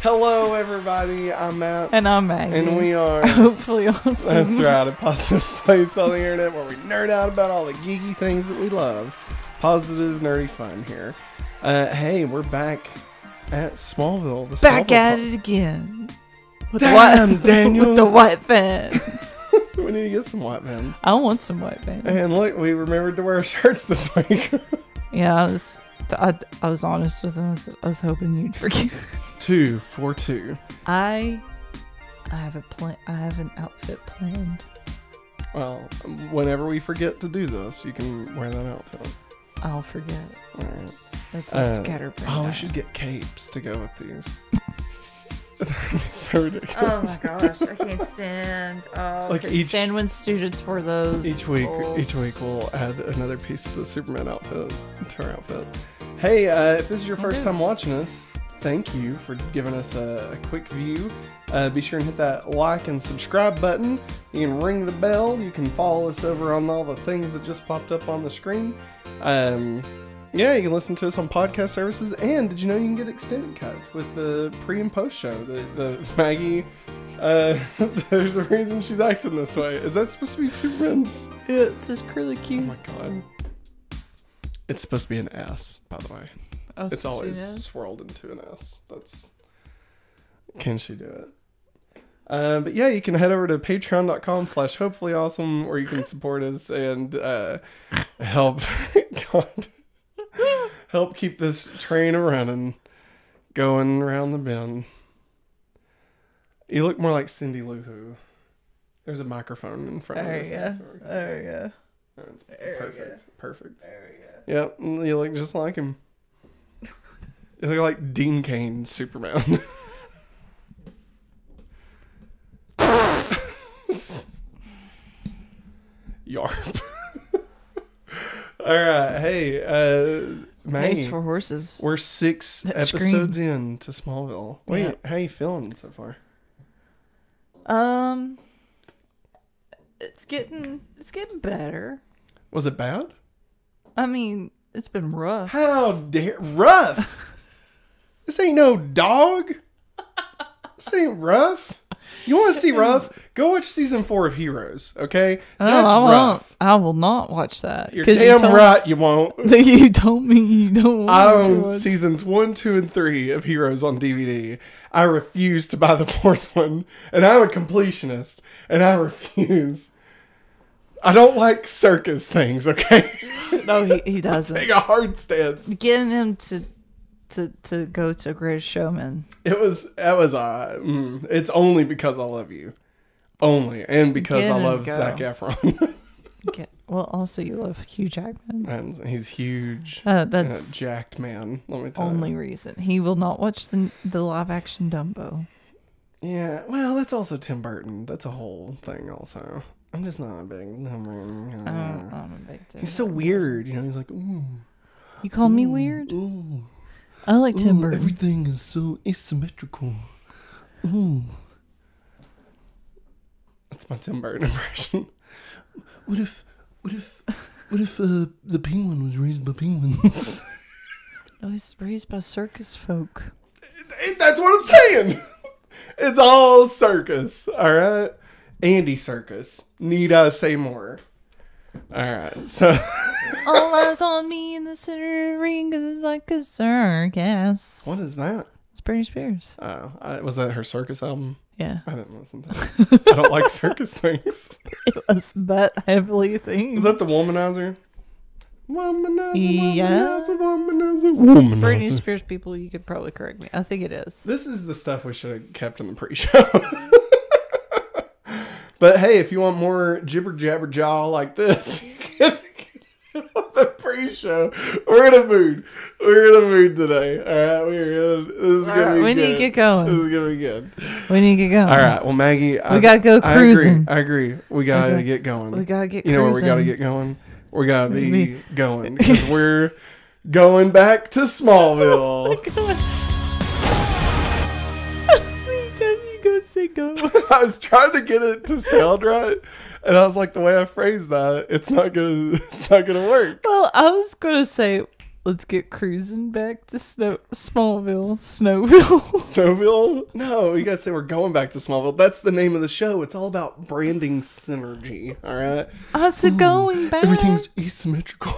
Hello, everybody. I'm Matt. And I'm Maggie. And we are... Hopefully Awesome. That's right. A positive place on the internet where we nerd out about all the geeky things that we love. Positive, nerdy fun here. Hey, we're back at Smallville. Back at it again. Damn, Daniel. With the white pants. We need to get some white pants. I want some white pants. And look, we remembered to wear shirts this week. Yeah, I was honest with him. I was hoping you'd forgive. 2 for 2. I have a plan. I have an outfit planned. Well, whenever we forget to do this, you can wear that outfit. I'll forget. All right. That's a scatterbrain. Oh, we should get capes to go with these. So ridiculous. Oh my gosh, I can't stand. Like stand when students wore those. Each week we'll add another piece of the Superman outfit to our outfit. Hey, if this is your first time watching us, thank you for giving us a quick view. Be sure and hit that like and subscribe button. You can ring the bell. You can follow us over on all the things that just popped up on the screen. Yeah, you can listen to us on podcast services, and did you know you can get extended cuts with the pre and post show? The Maggie, there's a reason she's acting this way. Is that supposed to be Superman's? Yeah, it says curly Q. Oh my god. It's supposed to be an S, by the way. Oh, it's always swirled into an S. That's... Can she do it? But yeah, you can head over to patreon.com/hopefullyawesome, where you can support us and help... God... Help keep this train a-running, going around the bend. You look more like Cindy Lou Who. There's a microphone in front of you. There we go. Perfect. There we go. Yep, you look just like him. You look like Dean Cain, Superman. Yarp. All right, hey, Maggie, Race for Horses. We're 6 episodes in to Smallville. Wait, yeah. How are you feeling so far? It's getting better. Was it bad? I mean, it's been rough. How dare rough? This ain't no dog. This ain't rough. You want to see rough? Go watch season 4 of Heroes, okay? That's rough. I will not watch that. You're damn right you won't. You told me you don't want to watch. I own seasons 1, 2, and 3 of Heroes on DVD. I refuse to buy the 4th one. And I'm a completionist. And I refuse. I don't like circus things, okay? No, he doesn't. Take a hard stance. Getting him to go to Greatest Showman. It's only because I love you. Only. And because I love Zac Efron. Well, also you love Hugh Jackman. And he's huge. That's jacked man. Let me tell you. Only reason. He will not watch the live action Dumbo. Yeah. Well, that's also Tim Burton. That's a whole thing also. I'm just not a big... I'm a big Tim. He's so weird. You know, he's like, ooh. You call me weird? Ooh. I like Tim Burton. Everything is so asymmetrical. Ooh. That's my Tim Burton impression. What if the penguin was raised by penguins? No, he's raised by circus folk. That's what I'm saying. It's all circus, all right? Andy Serkis. Need I say more? All right, so... All eyes on me in the center ring is like a circus. What is that? It's Britney Spears. Oh, was that her circus album? Yeah. I didn't listen to that. I don't like circus things. It was that heavily thing. Was that the Womanizer? Womanizer, yeah. Womanizer. Britney Spears people, you could probably correct me. I think it is. This is the stuff we should have kept in the pre-show. But hey, if you want more jibber jabber jaw like this, you can on the pre-show. We're in a mood today. All right, we need to get going. This is gonna be good. We need to get going. All right. Well, Maggie, we gotta go cruising. I agree. We gotta get going. We gotta get. You know where we gotta get going? We gotta be going because we're going back to Smallville. I was trying to get it to sound right, and I was like, the way I phrased that, it's not gonna work. Well, I was gonna say Let's get cruising back to Smallville. Snowville? No, you gotta say we're going back to Smallville. That's the name of the show. It's all about branding synergy, all right? Us going back. Everything's asymmetrical.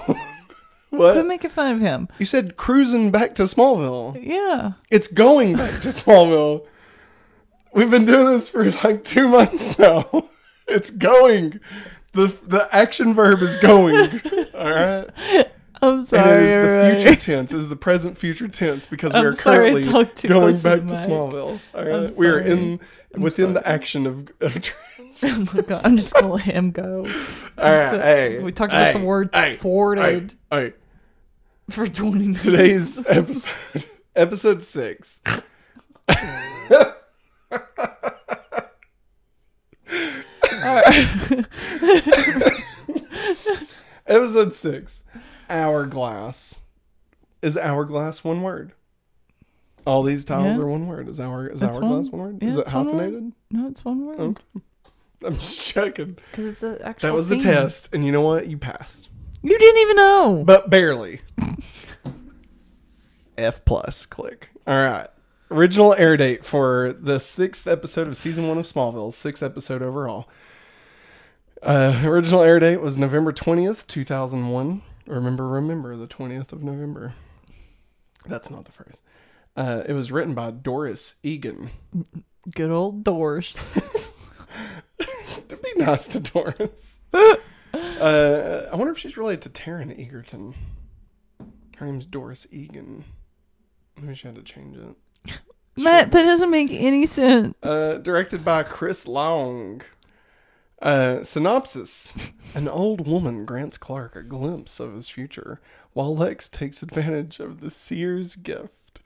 What? Quit making fun of him. You said cruising back to Smallville. Yeah. It's going back to Smallville. We've been doing this for like 2 months now. It's going. The action verb is going. All right? I'm sorry. And it is the future tense. It is the present future tense because we are currently going back to Smallville. All right? We are within the action of oh my God, I'm just gonna let him go. All right, we talked about the word thwarted. All right. For 20 minutes. Today's episode, episode 6. Episode 6. Hourglass. Is hourglass one word? All these titles are one word. Is hourglass one word? Is it hyphenated? No, it's one word. Okay. I'm just checking. Because it's an actual That was theme. The test, and you know what? You passed. You didn't even know. But barely. F+, click. All right. Original air date for the 6th episode of Season 1 of Smallville, 6th episode overall. Original air date was November 20th, 2001. Remember, the 20th of November. That's not the first. It was written by Doris Egan. Good old Doris. To be nice to Doris. I wonder if she's related to Taron Egerton. Her name's Doris Egan. Maybe she had to change it. Matt, that doesn't make any sense. Directed by Chris Long. Synopsis. An old woman grants Clark a glimpse of his future, while Lex takes advantage of the seer's gift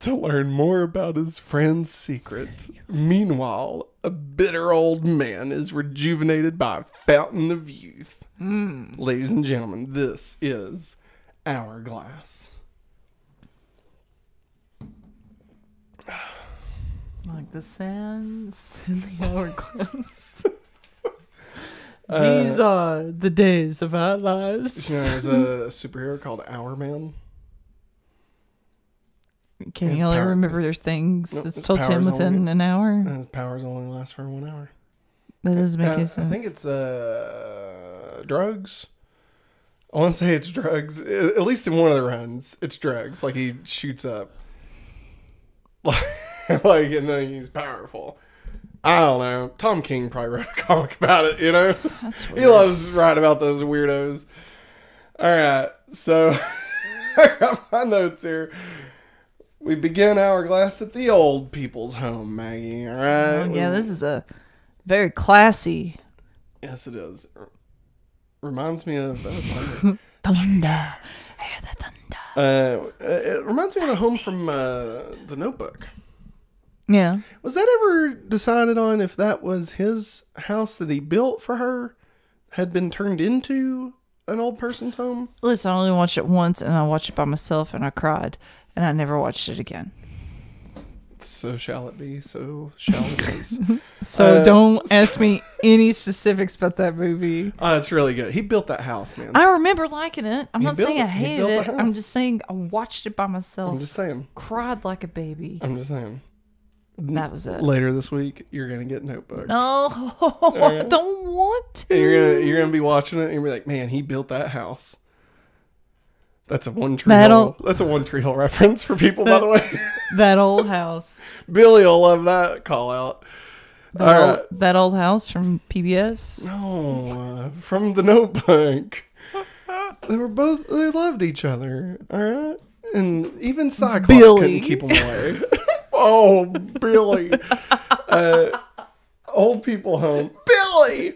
to learn more about his friend's secret. Meanwhile, a bitter old man is rejuvenated by a fountain of youth. Mm. Ladies and gentlemen, this is Hourglass. Like the sands in the hourglass. These are the days of our lives. You know, there's a superhero called Hourman. Can you only remember their things? Nope, it's told to him within an hour. His powers only last for 1 hour. That doesn't make any sense. I think it's drugs. I want to say it's drugs. At least in one of the runs, it's drugs. Like he shoots up. Like, and then he's powerful. I don't know. Tom King probably wrote a comic about it, you know? That's weird. He loves writing about those weirdos. All right. So, I got my notes here. We begin Hourglass at the old people's home, Maggie, all right? Oh, yeah, this is a very classy. Yes, it is. Reminds me of... thunder. I hear the thunder. It reminds me of the home from The Notebook. Yeah. Was that ever decided on if that was his house that he built for her had been turned into an old person's home? Listen, I only watched it once, and I watched it by myself, and I cried, and I never watched it again. So shall it be. So shall it is. So don't ask me any specifics about that movie. Oh, it's really good. He built that house, man. I remember liking it. I'm not saying I hated it. I'm just saying I watched it by myself. I'm just saying. Cried like a baby. I'm just saying. That was it. Later this week, you're gonna get Notebook. No, I don't want to. And you're gonna be watching it and you're gonna be like, man, he built that house. That's a One Tree Hill reference for people, by the way. That old house. Billy will love that call out. That old house from PBS. No, from The Notebook. They loved each other. All right, and even Cyclops couldn't keep them away. Oh, Billy. Old people home. Billy!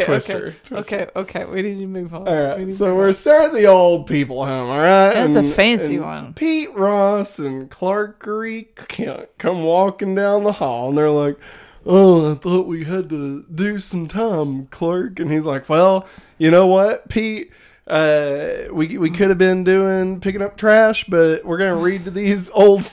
Twister. Okay. We need to move on. All right, so we're starting the old people home, all right? That's a fancy one. Pete Ross and Clark Kent come walking down the hall, and they're like, oh, I thought we had to do some time, Clark. And he's like, well, you know what, Pete? We could have been picking up trash, but we're going to read to these old...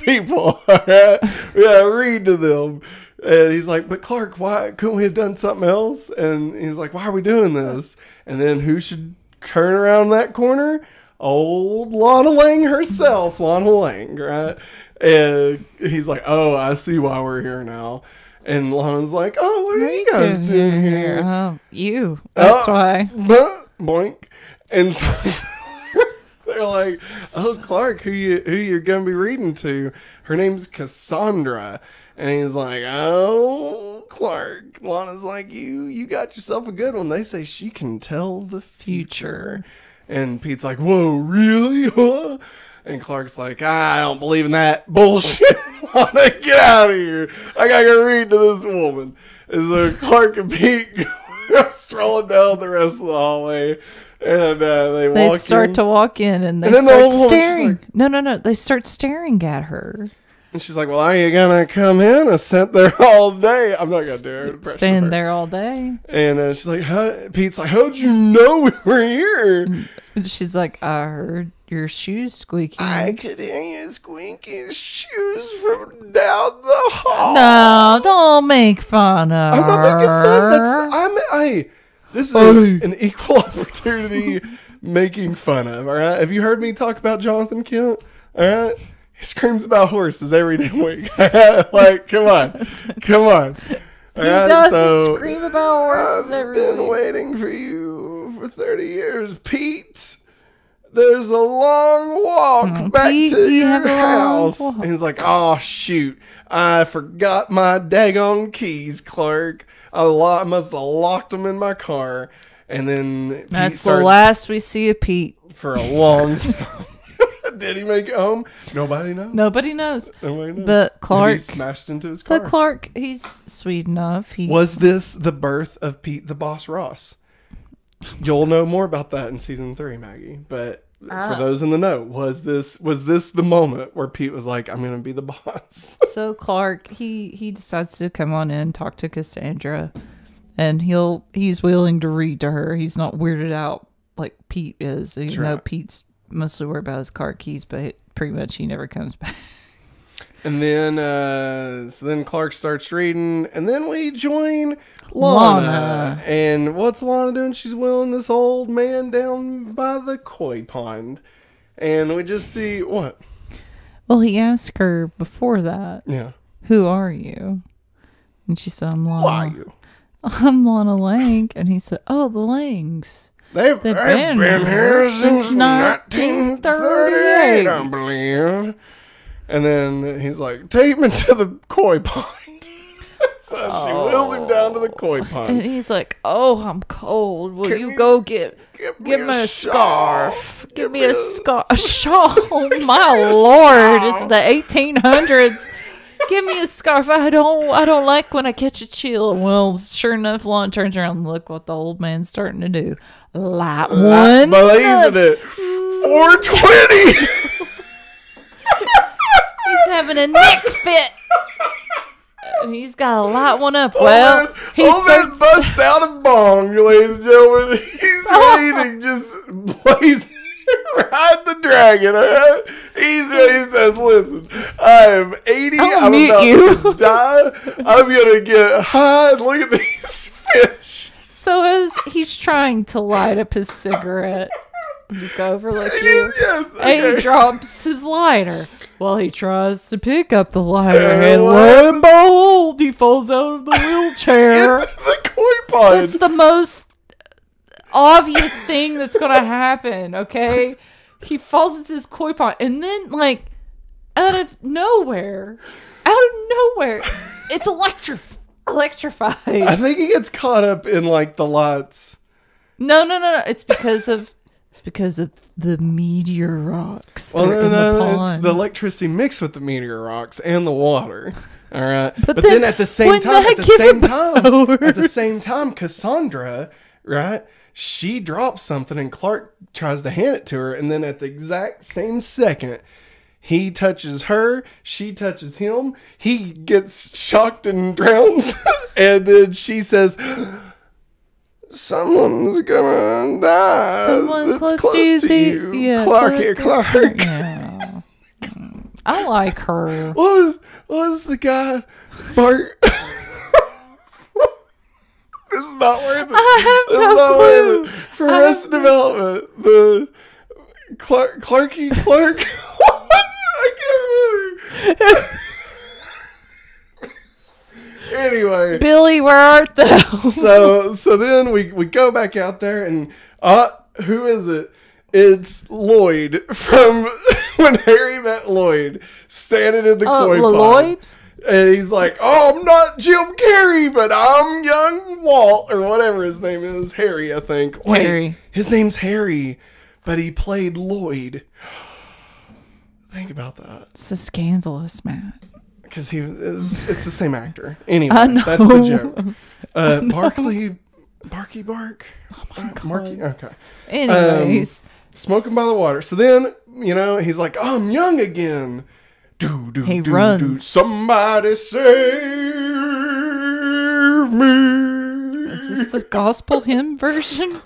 people, right? Yeah, read to them. And he's like, but Clark, why couldn't we have done something else? And he's like, why are we doing this? And then who should turn around that corner? old Lana Lang herself, Lana Lang, right? And he's like, oh, I see why we're here now. And Lana's like, oh, what are you guys doing here? Oh, you. That's why. Boink. And so they're like, oh, Clark, who you gonna be reading to? Her name's Cassandra. And he's like, oh, Clark. Lana's like, you got yourself a good one. They say she can tell the future. And Pete's like, whoa, really? Huh? And Clark's like, I don't believe in that bullshit. Lana, get out of here. I gotta go read to this woman. And so Clark and Pete go strolling down the rest of the hallway. And they walk start in. To walk in and they and start the staring. Like, no. They start staring at her. And she's like, well, are you going to come in? I sat there all day. I'm not going to do it. Stand there all day. And she's like, huh? Pete's like, how'd you know we were here? And she's like, I heard your shoes squeaking. I could hear you squeaking shoes from down the hall. No, don't make fun of her. I'm not making fun. This is an equal opportunity making fun of, all right? Have you heard me talk about Jonathan Kent? All right? He screams about horses every damn week. Like, come on. Come on. He does scream about horses every week. I've been waiting for you for 30 years. Pete, there's a long walk back to your house. And he's like, oh, shoot. I forgot my daggone keys, Clark. I must have locked them in my car. And then Pete that's the last we see of Pete. For a long time. Did he make it home? Nobody knows. Nobody knows. But Clark maybe smashed into his car. But Clark, he's sweet enough. Was this the birth of Pete the Boss Ross? You'll know more about that in season 3, Maggie. But for those in the know, was this the moment where Pete was like, I'm gonna be the boss? So Clark, he decides to come on in, talk to Cassandra, and he's willing to read to her. He's not weirded out like Pete is, even though Pete's mostly worried about his car keys, but pretty much he never comes back. And then so then Clark starts reading, and then we join Lana. And what's Lana doing? She's wheeling this old man down by the koi pond. And we just see what? Well, he asked her before that, who are you? And she said, I'm Lana. Who are you? I'm Lana Lang. And he said, oh, the Langs. They've been here since 1938, I believe. And then he's like, take me to the koi pond. So she wheels him down to the koi pond. And he's like, oh, I'm cold. Will you go give me a scarf? Give me a scarf. A shawl? My Lord, it's the 1800s. Give me a scarf. I don't like when I catch a chill. Well, sure enough, Lana turns around and look what the old man's starting to do. Light one. Blazing it. 420. He's having a neck fit. He's got to light one up. Well, old man busts out a bong, ladies and gentlemen. He's reading, just blazing. Ride the dragon, all right? He's ready. He says, listen, I am 80. I'm about to die. I'm going to get high and look at these fish. So as he's trying to light up his cigarette, just go overlook you. Yes, okay. And he drops his lighter. Well, he tries to pick up the lighter, and lo and behold, he falls out of the wheelchair. Into the koi pond. It's the most obvious thing that's gonna happen, okay? He falls into this koi pond, and then, like, out of nowhere, it's electrified. I think he gets caught up in, like, the lights. No. It's because of the meteor rocks. Well, no, it's the electricity mixed with the meteor rocks and the water. All right, but then at the same time, Cassandra, right? She drops something and Clark tries to hand it to her. And then at the exact same second, he touches her. She touches him. He gets shocked and drowns. And then she says, someone's going to die. Someone close to you. Yeah, Clark. Yeah. I like her. What was the guy? Bart. It's not worth it. I have no clue. For Arrested Development, the Clarky Clark. I can't remember. Anyway, Billy, where art thou? So then we go back out there, and who is it? It's Lloyd from When Harry Met Lloyd, standing in the koi pond. And he's like, "Oh, I'm not Jim Carrey, but I'm young Walt," or whatever his name is. Harry, I think. Wait, Harry. His name's Harry, but he played Lloyd. Think about that. It's so scandalous, Matt. Because it's the same actor. Anyway, that's the joke. Barky Bark. Oh my God. Marky, okay. Anyways. Smoking by the water. So then, you know, he's like, "Oh, I'm young again." He runs. Somebody save me. Is this the gospel hymn version?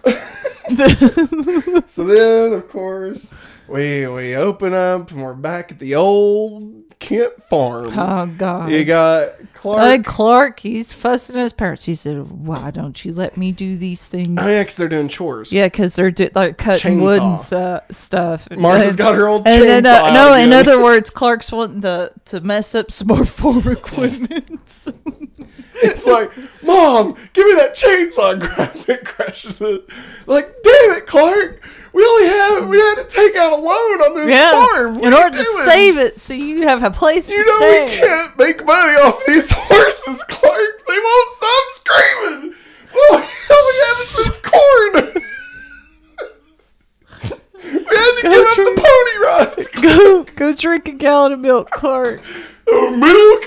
So then, of course, we open up and we're back at the old Kent farm. Oh God! You got Clark. Clark, he's fussing at his parents. He said, "Why don't you let me do these things?" I mean, because they're doing chores. Yeah, because they're like cutting wood and stuff. Martha's got her old chainsaw. And then, no, in other words, Clark's wanting to mess up some more farm equipment. It's like, "Mom, give me that chainsaw!" Grabs it, crashes it. Like, damn it, Clark! We had to take out a loan on this farm in order to save it, so you have a place to stay. We can't make money off these horses, Clark. They won't stop screaming. Well, all we have is this corn. We had to give up the pony rides. Clark. Go drink a gallon of milk, Clark. Milk.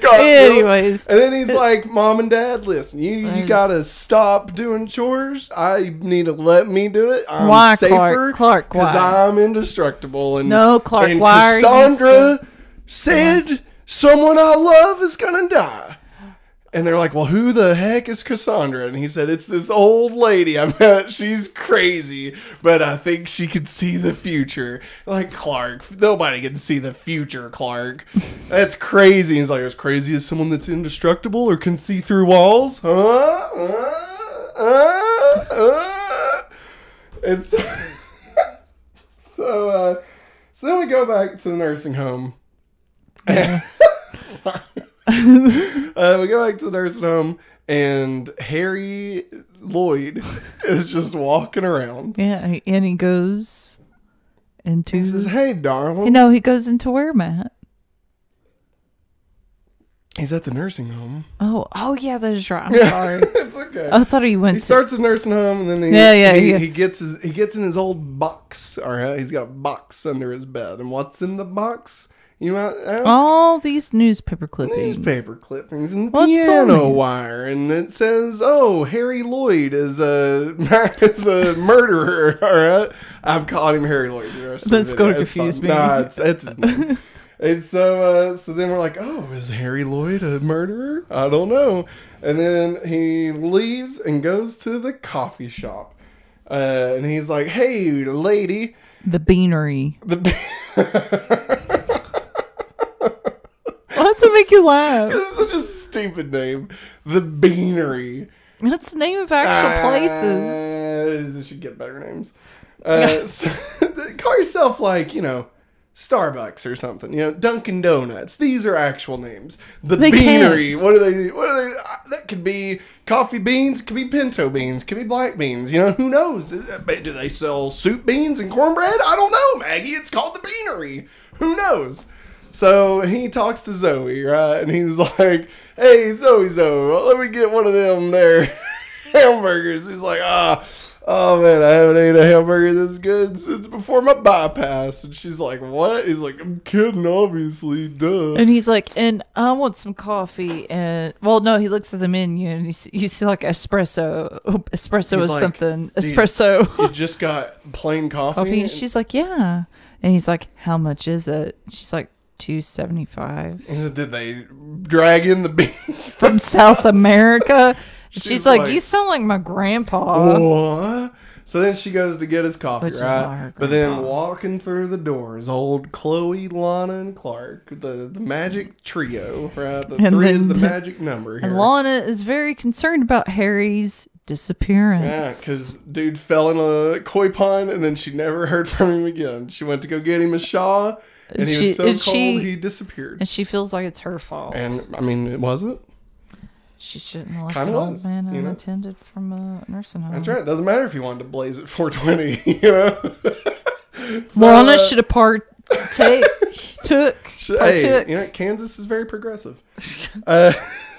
God, anyways, and then he's like, "Mom and Dad, listen, you gotta stop doing chores. I need to let me do it. I'm safer, Clark, because I'm indestructible." And no, Clark, and why Cassandra said someone I love is gonna die. And they're like, "Well, who the heck is Cassandra?" And he said, "It's this old lady. I bet she's crazy, but I think she can see the future." Like, Clark, nobody can see the future, Clark. That's crazy. He's like, "As crazy as someone that's indestructible or can see through walls, huh?" And so then we go back to the nursing home. Sorry. We go back to the nursing home, and Harry Lloyd is just walking around. Yeah, and he goes into... He says, "Hey, darling." You know, he goes into where, Matt? He's at the nursing home. Oh, yeah, that is right. I'm sorry. It's okay. I thought he went. He starts the nursing home, and then he gets in his old box. All right, he's got a box under his bed, and what's in the box? You might ask. All these newspaper clippings. Newspaper clippings and piano wire. And it says, "Oh, Harry Lloyd is a murderer." All right. I've called him Harry Lloyd. That's going to confuse me. Nah, it's his name. And so then we're like, "Oh, is Harry Lloyd a murderer? I don't know." And then he leaves and goes to the coffee shop. And he's like, "Hey, lady." The beanery. Why does it make you laugh? It's such a stupid name. The Beanery. That's the name of actual places. They should get better names. Call yourself, like, you know, Starbucks or something. You know, Dunkin' Donuts. These are actual names. The Beanery. Can't. What are they? That could be coffee beans. Could be pinto beans. Could be black beans. You know, who knows? Do they sell soup beans and cornbread? I don't know, Maggie. It's called the Beanery. Who knows? So he talks to Zoe, right? And he's like, "Hey, Zoe, let me get one of them there hamburgers." He's like, "Oh man, I haven't ate a hamburger this good since before my bypass." And she's like, "What?" He's like, "I'm kidding, obviously, duh." And he's like, "And I want some coffee." And well, no, he looks at the menu and you see like espresso. Espresso is like, something. Espresso. You just got plain coffee? And she's like, "Yeah." And he's like, "How much is it?" She's like, $2.75. Did they drag in the beans from South America? She's like, "You sound like my grandpa." What? So then she goes to get his coffee, which right? But then walking through the doors, old Chloe, Lana, and Clark, the magic trio, right? The three is the magic number here. And Lana is very concerned about Harry's disappearance. Yeah, because dude fell in a koi pond, and then she never heard from him again. She went to go get him a shaw, and he was so cold he disappeared. And she feels like it's her fault. And, I mean, it wasn't. She shouldn't have left an old man unattended from a nursing home. That's right. It doesn't matter if you wanted to blaze at 420, you know? So, Lana should have partook. You know, Kansas is very progressive.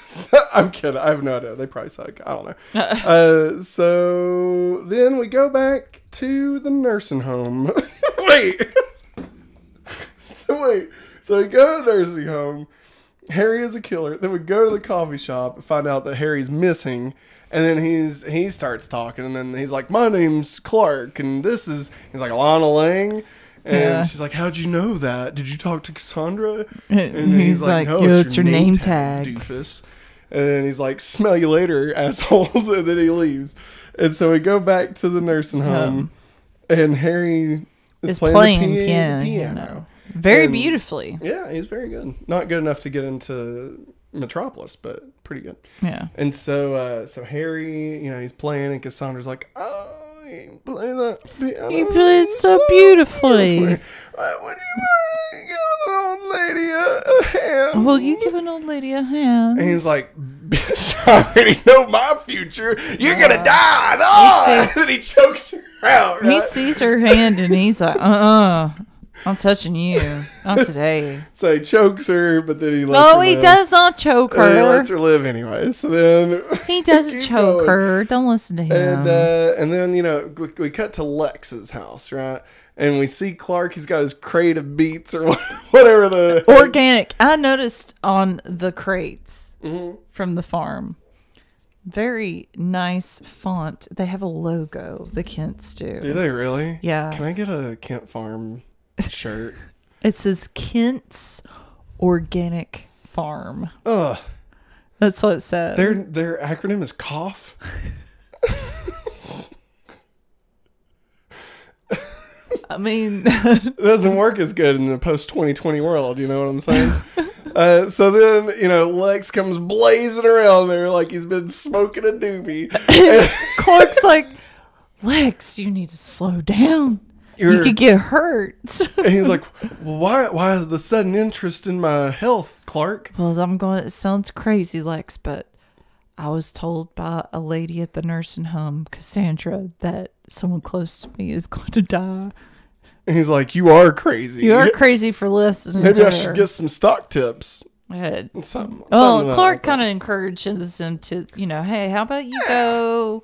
So, I'm kidding. I have no idea. They probably suck. I don't know. So then we go back to the nursing home. So we go to the nursing home. Harry is a killer. Then we go to the coffee shop and find out that Harry's missing. And then he starts talking. And then he's like, my name's Clark. And this is, he's like, Lana Lang. And she's like, how'd you know that? Did you talk to Cassandra? And he's like, no, yo, it's your name tag, doofus. And then he's like, smell you later, assholes. And then he leaves. And so we go back to the nursing home. And Harry is playing the piano. Very beautifully. Yeah, he's very good. Not good enough to get into Metropolis, but pretty good. Yeah. And so so Harry, you know, he's playing, and Cassandra's like, oh, you play that piano. You play it so beautifully. What do you want? You give an old lady a hand. Will you give an old lady a hand? And he's like, bitch, I already know my future. You're going to die. Oh! And he chokes her out. Right? He sees her hand, and he's like, I'm touching you. Not today. So he chokes her, but then he lets her live. He does not choke her. He lets her live anyway. So then he doesn't choke her. Don't listen to him. And then, you know, we cut to Lex's house, right? And we see Clark. He's got his crate of beets or whatever the... organic. I noticed on the crates from the farm. Very nice font. They have a logo. The Kents do. Do they really? Yeah. Can I get a Kent Farm... shirt? It says Kent's Organic Farm. Ugh. That's what it says. Their acronym is COF. I mean, it doesn't work as good in the post-2020 world, you know what I'm saying? So then, you know, Lex comes blazing around there like he's been smoking a doobie. Clark's like, Lex, you need to slow down. You could get hurt. And he's like, well, why is the sudden interest in my health, Clark? Well, it sounds crazy, Lex, but I was told by a lady at the nursing home, Cassandra, that someone close to me is going to die. And he's like, you are crazy. You are crazy for listening to her. Maybe I should get some stock tips. Something Clark kind of encourages him to, you know, hey, how about you go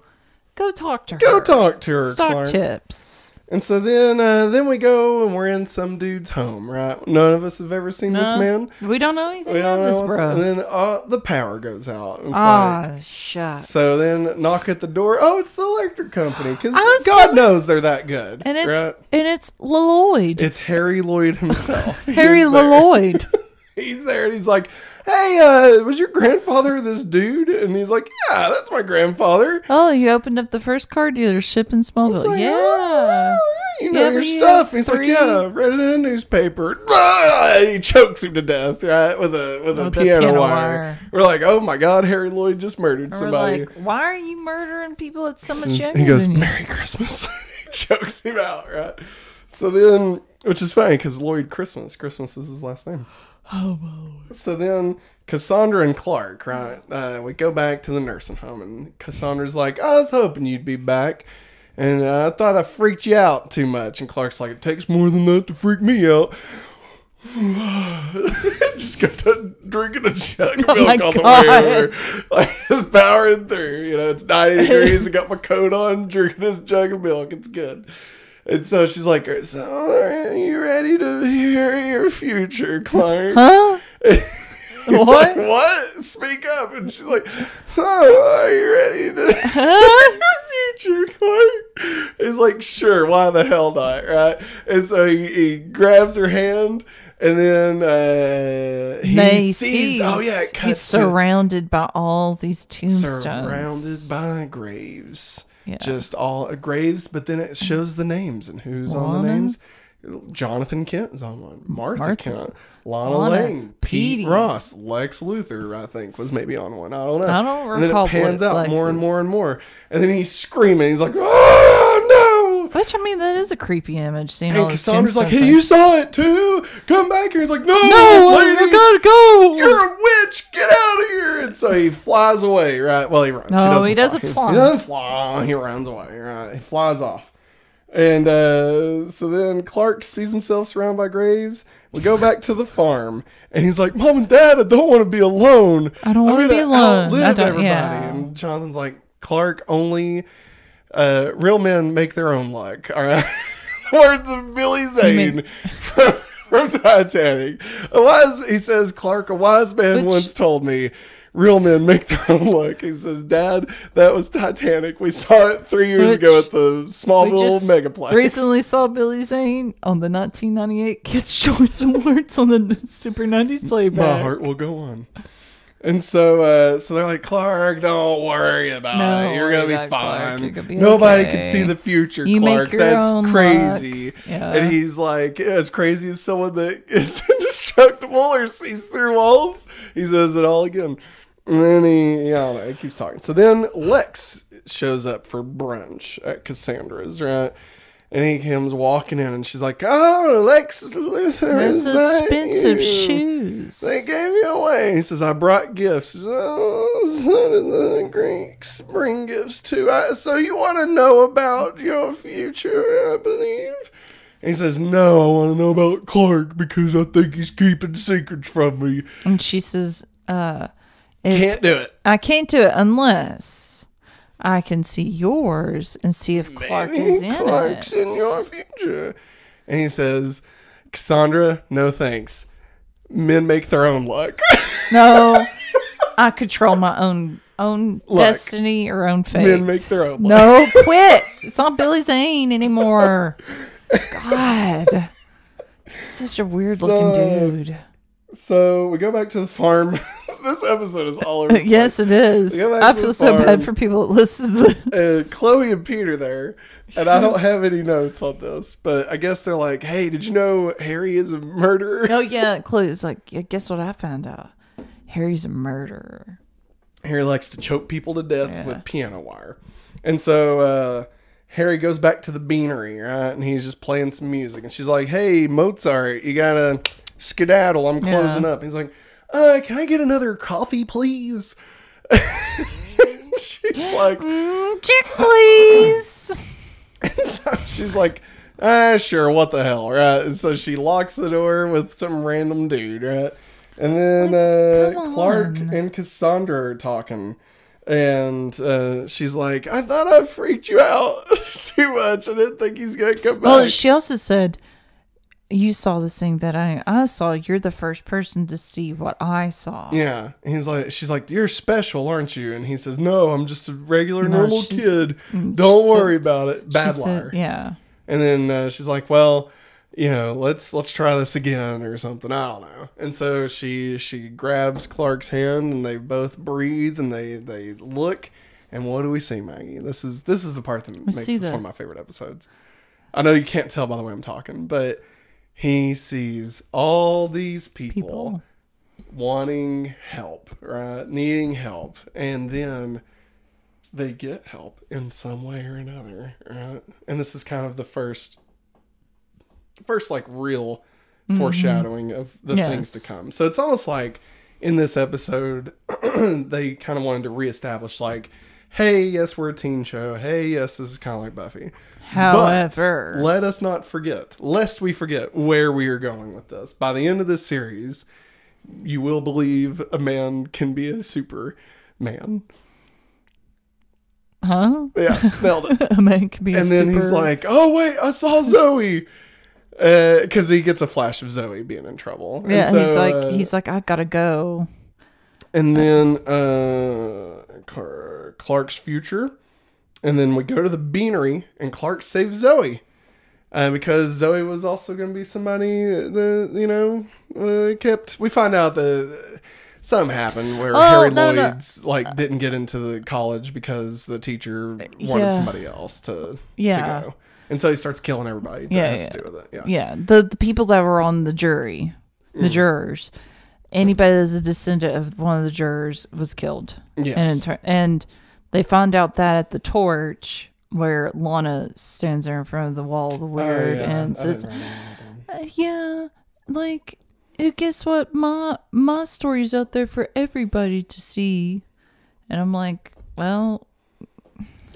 talk to her. Go talk to her, Stock Clark. Tips. And so then we go and we're in some dude's home, right? None of us have ever seen this man. We don't know anything about this, bro. And then the power goes out. Ah, shucks. So then knock at the door. Oh, it's the electric company, because God knows they're that good. And it's Lloyd. It's Harry Lloyd himself. Harry Lloyd. He's there and he's like, hey, was your grandfather this dude? And he's like, yeah, that's my grandfather. Oh, you opened up the first car dealership in Smallville. Like, yeah. You know your stuff. And he's like, yeah, I read it in a newspaper. And he chokes him to death, right? With a piano wire. We're like, oh my God, Harry Lloyd just murdered somebody. Like, why are you murdering people that's so much younger? He goes, Merry Christmas. He chokes him out, right? So then, which is funny because Lloyd Christmas is his last name. Oh, Lord. So then Cassandra and Clark, right? We go back to the nursing home, and Cassandra's like, I was hoping you'd be back, and I thought I freaked you out too much. And Clark's like, it takes more than that to freak me out. Just got done drinking a jug of milk on the way over. Like, just powering through. You know, it's 90 degrees. I got my coat on, drinking this jug of milk. It's good. And so she's like, so are you ready to hear your future, Clark? Huh? What? Like, what? Speak up. And she's like, so are you ready to hear your future, Clark? He's like, sure, why the hell not, right? And so he grabs her hand, and then he sees, oh yeah, he's surrounded by all these tombstones. Surrounded by graves. Yeah. Just all graves, but then it shows the names and who's on the names. Jonathan Kent is on one. Martha Kent. Lana Lang. Pete Ross. Lex Luthor, I think, was maybe on one. I don't know. I don't recall. And then it pans out more and more and more. And then he's screaming. He's like, oh, no. Which, I mean, that is a creepy image. Seeing and all Cassandra's like, hey, you saw it too. Come back here. He's like, no, lady, you gotta go. You're a witch. Get out of here. And so he flies away, right? Well, he runs. No, he doesn't fly. He doesn't fly. He runs away, right? He flies off. And so then Clark sees himself surrounded by graves. We go back to the farm, and he's like, Mom and Dad, I don't want to be alone. I don't want to be alone. Outlive everybody. Yeah. And Jonathan's like, Clark, only real men make their own luck. All right. Words of Billy Zane from Titanic. He says, Clark, a wise man once told me, real men make their own luck. He says, Dad, that was Titanic. We saw it 3 years ago at the Smallville Megaplex. Recently saw Billy Zane on the 1998 Kids' Choice Awards on the Super 90s Playback. My heart will go on. And so so they're like, Clark, don't worry about it. You're going to be fine. Nobody can see the future, Clark. That's crazy. Yeah. And he's like, as crazy as someone that is indestructible or sees through walls. He says it all again. And then he keeps talking. So then Lex shows up for brunch at Cassandra's, right? And he comes walking in, and she's like, oh, Lex Luthor, those expensive shoes. They gave you away. And he says, I brought gifts. Says, oh, so did the Greeks bring gifts too. So you want to know about your future, I believe. And he says, no, I want to know about Clark because I think he's keeping secrets from me. And she says, can't do it. I can't do it unless I can see yours and see if Clark is in it. Clark's in your future. And he says, Cassandra, no thanks. Men make their own luck. No, I control my own destiny or own fate. Men make their own luck. No, quit. It's not Billy Zane anymore. God. He's such a weird looking dude. So we go back to the farm. This episode is all over the place. Yes, it is. I feel so bad for people that listen to this. Chloe and Pete are there, and I don't have any notes on this, but I guess they're like, hey, did you know Harry is a murderer? Oh, yeah. Chloe's like, yeah, guess what I found out? Harry's a murderer. Harry likes to choke people to death with piano wire. And so Harry goes back to the beanery, right? And he's just playing some music. And she's like, hey, Mozart, you gotta skedaddle. I'm closing up. He's like, can I get another coffee, please? She's like, check, please. And so she's like, sure, what the hell, right? And so she locks the door with some random dude, right? And then Clark and Cassandra are talking. And she's like, I thought I freaked you out too much. I didn't think he's going to come back. Well, she also said, you saw this thing that I saw. You're the first person to see what I saw. Yeah. And she's like, you're special, aren't you? And he says, no, I'm just a regular, normal kid. Don't worry about it. Bad liar. Yeah. And then she's like, well, you know, let's try this again or something. I don't know. And so she grabs Clark's hand, and they both breathe, and they look. And what do we see, Maggie? This is the part that makes this one of my favorite episodes. I know you can't tell by the way I'm talking, but he sees all these people wanting help, right? Needing help. And then they get help in some way or another, right? And this is kind of the first like real foreshadowing of the things to come. So it's almost like in this episode, they kind of wanted to reestablish like, hey, yes, we're a teen show. Hey, yes, this is kind of like Buffy. However, but let us not forget, lest we forget where we are going with this. By the end of this series, you will believe a man can be a Superman. Huh? Yeah, nailed it. A man can be a Superman. And then he's like, oh, wait, I saw Zoe. Because he gets a flash of Zoe being in trouble. Yeah, and so, he's like, I gotta go. And then Clark's future. And then we go to the beanery, and Clark saves Zoe. Because Zoe was also going to be somebody that, you know, we find out that something happened where Harry Lloyd's didn't get into the college because the teacher wanted somebody else to go. And so he starts killing everybody. Yeah. The people that were on the jury, the jurors, anybody that's a descendant of one of the jurors was killed. Yes. And they find out that at the torch where Lana stands there in front of the wall of the weird and says, like, guess what? My story's out there for everybody to see. And I'm like, well...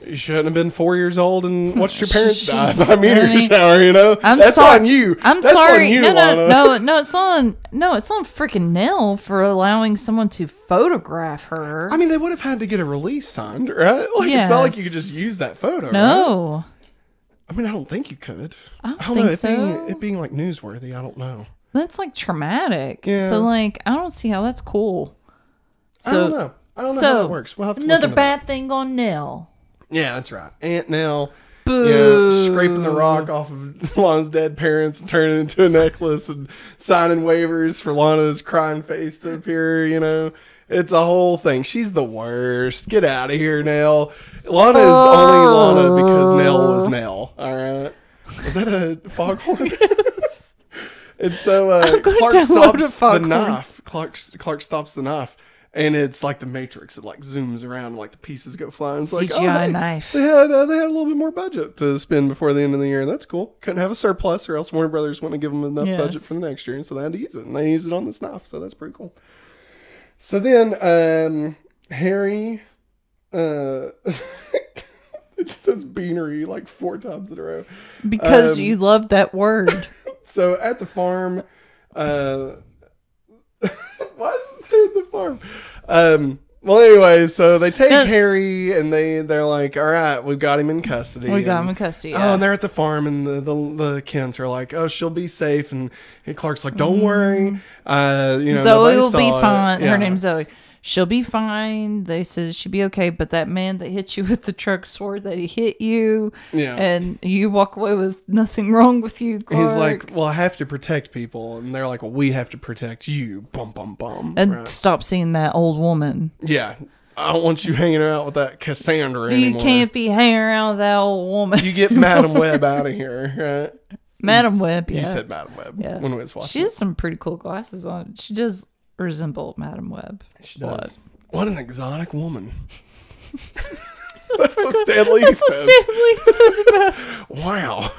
You shouldn't have been 4 years old and watched your parents die by meteor shower, you know? That's on you. That's sorry. On you, Lana. No, it's on. No, it's on freaking Nell for allowing someone to photograph her. I mean, they would have had to get a release signed, right? Like, yes. It's not like you could just use that photo. No. Right? I mean, I don't think you could. I don't think so. It being like newsworthy, I don't know. That's like traumatic. Yeah. So, like, I don't see how that's cool. So, I don't know how that works. We'll have to another bad thing on Nell. Yeah, that's right. Aunt Nell, you know, scraping the rock off of Lana's dead parents and turning it into a necklace and signing waivers for Lana's crying face to appear, you know. It's a whole thing. She's the worst. Get out of here, Nell. Lana is only Lana because Nell was Nell. All right. Is that a foghorn? Yes. And so Clark stops the knife. And it's like the Matrix. It like zooms around and like the pieces go flying. It's CGI like, knife. They had a little bit more budget to spend before the end of the year. And that's cool. Couldn't have a surplus or else Warner Brothers wouldn't give them enough budget for the next year. And so they had to use it. And they used it on this knife. So that's pretty cool. So then Harry, it just says beanery like 4 times in a row. Because you love that word. So at the farm, well, anyway, so they take Harry and they're like, all right, we've got him in custody. Oh, and they're at the farm and the Kents are like, oh, she'll be safe. And Clark's like, don't worry. You know, Zoe will be fine. Her name's Zoe. She'll be fine. They said she'll be okay. But that man that hit you with the truck swore that he hit you. Yeah. And you walk away with nothing wrong with you, Clark. He's like, well, I have to protect people. And they're like, well, we have to protect you. Bum, bum, bum. And stop seeing that old woman. Yeah. I don't want you hanging out with that Cassandra anymore. You can't be hanging around with that old woman. You get Madam Webb out of here, right? Madam Webb, yeah. You said Madam Webb when we was watching. She has some pretty cool glasses on. She does... resemble Madam Webb. She does. What an exotic woman. That's what Stan Lee says about her. Wow.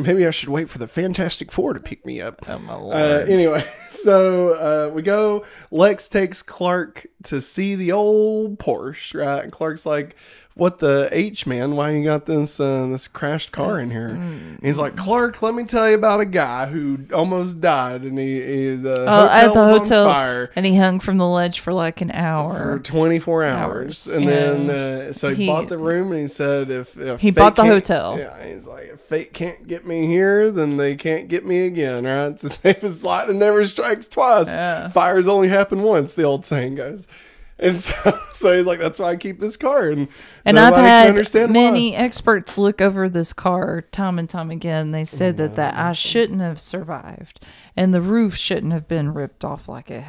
Maybe I should wait for the Fantastic Four to pick me up. Oh, my Lord. Anyway, so we go. Lex takes Clark to see the old Porsche, right? And Clark's like, what the H, man? Why you got this this crashed car in here? And he's like, Clark, let me tell you about a guy who almost died, and the hotel was on fire, and he hung from the ledge for like an hour, for 24 hours, and then he bought the room, and he said, if he bought the hotel, he's like, if fate can't get me here, then they can't get me again, right? It's the safest lightning never strikes twice. Yeah. Fires only happen once, the old saying goes. And so he's like, that's why I keep this car. And I've had many experts look over this car time and time again. They said that I shouldn't have survived. And the roof shouldn't have been ripped off like it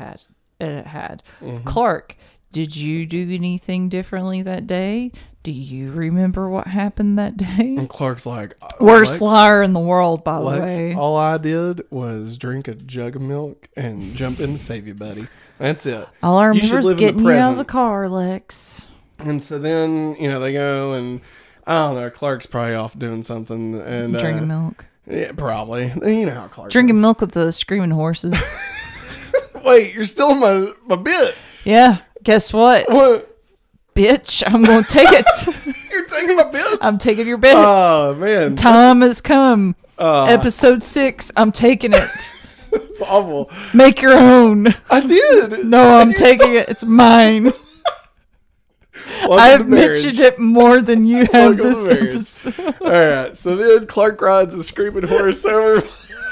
had. Clark, did you do anything differently that day? Do you remember what happened that day? And Clark's like, worst liar in the world, by the way. All I did was drink a jug of milk and jump in to save you, buddy. That's it. All I remember is getting you out of the car, Lex. And so then, you know, they go and, I don't know, Clark's probably off doing something. And drinking milk. Yeah, probably. You know how Clark drinking milk with the screaming horses. Wait, you're stealing my bit. Yeah. Guess what? What? Bitch, I'm going to take it. You're taking my bit? I'm taking your bit. Oh, man. Time has come. Episode 6, I'm taking it. It's awful. Make your own. I did. No, I'm taking it. It's mine. I've mentioned it more than you have this episode. All right. So then Clark rides a screaming horse over.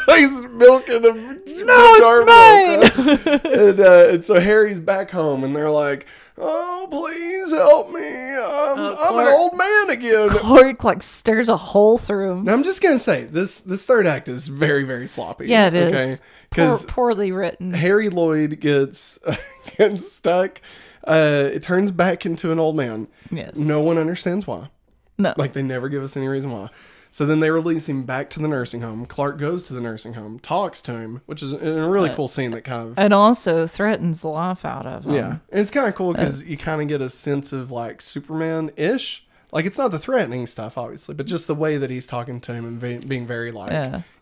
He's milking a jar of milk, right? And so Harry's back home, and they're like, oh, please help me. I'm an old man again. Clark like stares a hole through him. Now, I'm just going to say, this third act is very, very sloppy. Yeah, it is. Poorly written. Harry Lloyd gets stuck. It turns back into an old man. Yes. No one understands why. No. Like, they never give us any reason why. So then they release him back to the nursing home. Clark goes to the nursing home, talks to him, which is a really cool scene that kind of... And also threatens the life out of him. Yeah. And it's kind of cool because you kind of get a sense of, like, Superman-ish. Like, it's not the threatening stuff, obviously, but just the way that he's talking to him and being very, like,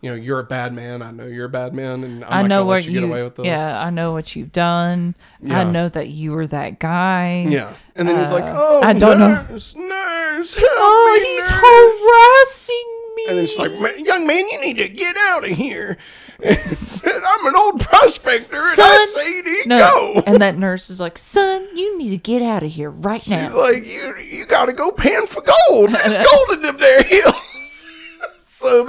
you know, you're a bad man. I know you're a bad man. And I'm not going to let you get away with this. Yeah, I know what you've done. Yeah. I know that you were that guy. Yeah. And then he's like, oh, I don't know. Nurse, help me, he's harassing me. And then she's like, man, young man, you need to get out of here. And said, I'm an old prospector, son, and I say to go. And that nurse is like, son, you need to get out of here right now. She's like, you gotta go pan for gold. There's gold in them there hills. So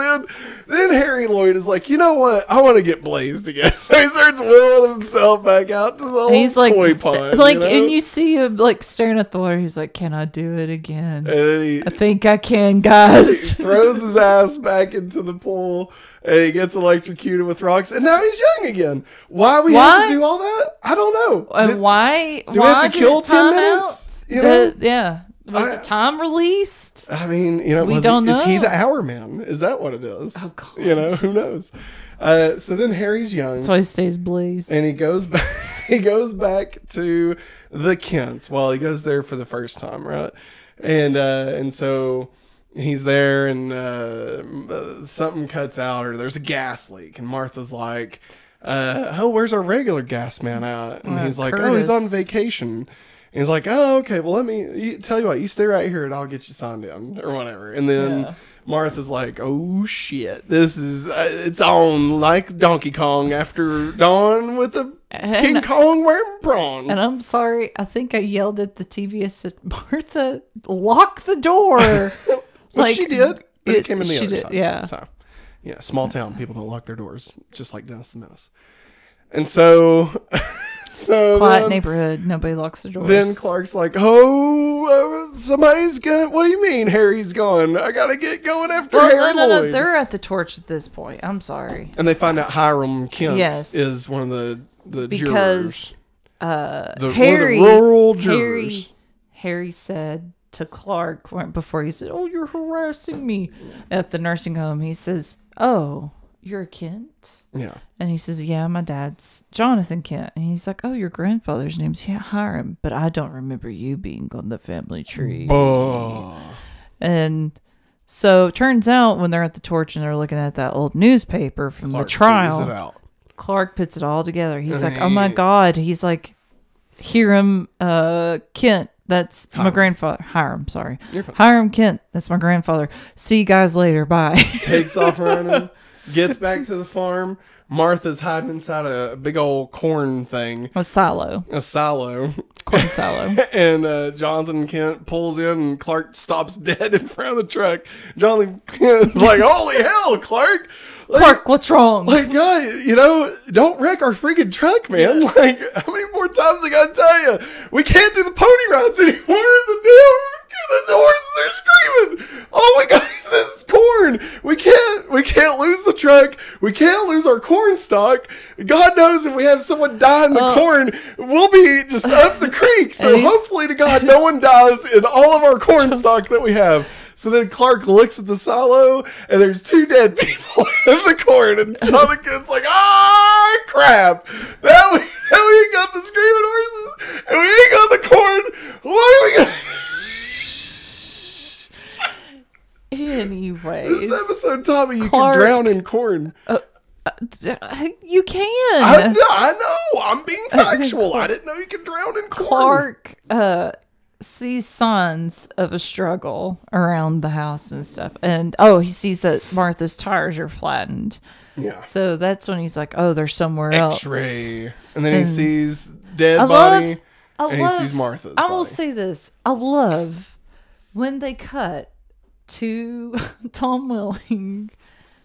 then Harry Lloyd is like, you know what? I want to get blazed again. So he starts wheeling himself back out to the old koi pond. Like, you know? And you see him like staring at the water. He's like, can I do it again? And then I think I can, guys. He throws his ass back into the pool. And he gets electrocuted with rocks, and now he's young again. Why we have to do all that? I don't know. And why? Do we have to kill 10 minutes? You know? Yeah. Was it time released? I mean, you know, we don't know. Is he the Hourman? Is that what it is? Oh God! You know, who knows? So then Harry's young. That's why he stays blazed. And he goes back. He goes back to the Kents. Well, he goes there for the first time, right? And so. He's there and something cuts out or there's a gas leak and Martha's like, oh, where's our regular gas man at? And he's like, oh, he's on vacation. And he's like, oh, okay, well, let me tell you what, you stay right here and I'll get you signed in or whatever. And then Martha's like, oh, shit, this is, it's on like Donkey Kong after dawn with a King Kong wearing prawns. And I'm sorry, I think I yelled at the TV. I said, Martha, lock the door. Well, like, she did. But it came in the other side. Yeah. So, yeah, small town people don't lock their doors, just like Dennis the Menace. And so, quiet neighborhood, nobody locks their doors. Then Clark's like, "Oh, somebody's gonna." What do you mean, Harry's gone? I gotta get going after Harry Lloyd. No, they're at the torch at this point. I'm sorry. And they find out Hiram Kent is one of the jurors. Harry, one of the rural jurors. Harry said to Clark before, he said, oh, you're harassing me at the nursing home. He says, oh, you're a Kent? Yeah. And he says, yeah, my dad's Jonathan Kent. And he's like, oh, your grandfather's name's Hiram, but I don't remember you being on the family tree. Oh. And so it turns out when they're at the torch and they're looking at that old newspaper from Clark the trial, Clark puts it all together. He's like, oh, my God. He's like, Hiram Kent. That's my grandfather. Hiram, sorry. Hiram Kent. That's my grandfather. See you guys later. Bye. Takes off running. Gets back to the farm. Martha's hiding inside a big old corn thing. A silo. A silo. Corn silo. And Jonathan Kent pulls in and Clark stops dead in front of the truck. Jonathan Kent's like, holy hell, Clark. Like, Clark, what's wrong? Like, God, you know, don't wreck our freaking truck, man. Yeah. Like, how many more times I gotta tell you? We can't do the pony rides anymore. The horses are screaming. Oh my God, this is corn. We can't lose the truck. We can't lose our corn stock. God knows if we have someone die in the corn, we'll be just up the creek. So hopefully to God, no one dies in all of our corn stock that we have. So then Clark looks at the silo, and there's 2 dead people in the corn, and Jonathan Kent's like, ah, crap. Now we ain't got the screaming horses, and we ain't got the corn. What are we going to do? Anyways. This episode taught me you can drown in corn. You can. I know. I'm being factual. I didn't know you could drown in corn. Clark, sees signs of a struggle around the house and stuff, and oh, he sees that Martha's tires are flattened. Yeah. So that's when he's like, oh, they're somewhere else. X-ray. And then he sees dead body, and he sees Martha's body. I will say this: I love when they cut to Tom Welling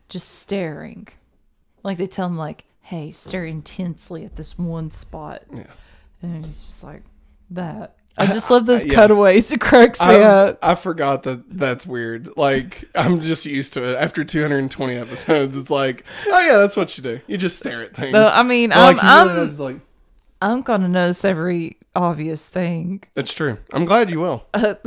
just staring, like they tell him, like, hey, stare intensely at this one spot. Yeah. And he's just like that. I just love those cutaways. It cracks me up. I forgot that's weird. Like, I'm just used to it. After 220 episodes, it's like, oh yeah, that's what you do. You just stare at things. No, I mean, I'm going to notice every obvious thing. It's true. I'm glad you will. So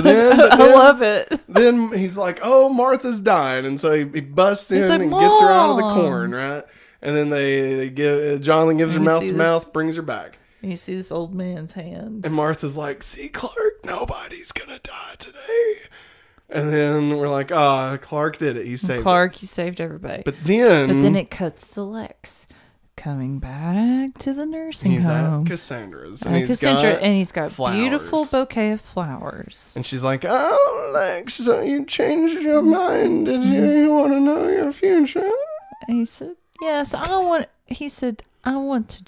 then I love it. Then he's like, oh, Martha's dying. And so he busts in and gets her out of the corn, right? And then they give Jonathan gives her mouth to mouth, brings her back. You see this old man's hand. And Martha's like, see, Clark, nobody's going to die today. And then we're like, ah, oh, Clark did it. He saved Clark, you saved everybody. But then it cuts to Lex coming back to the nursing home. He's at Cassandra's. And he's got flowers. Beautiful bouquet of flowers. And she's like, oh, Lex, so you changed your mind. Did you want to know your future? And he said, yes, I don't want to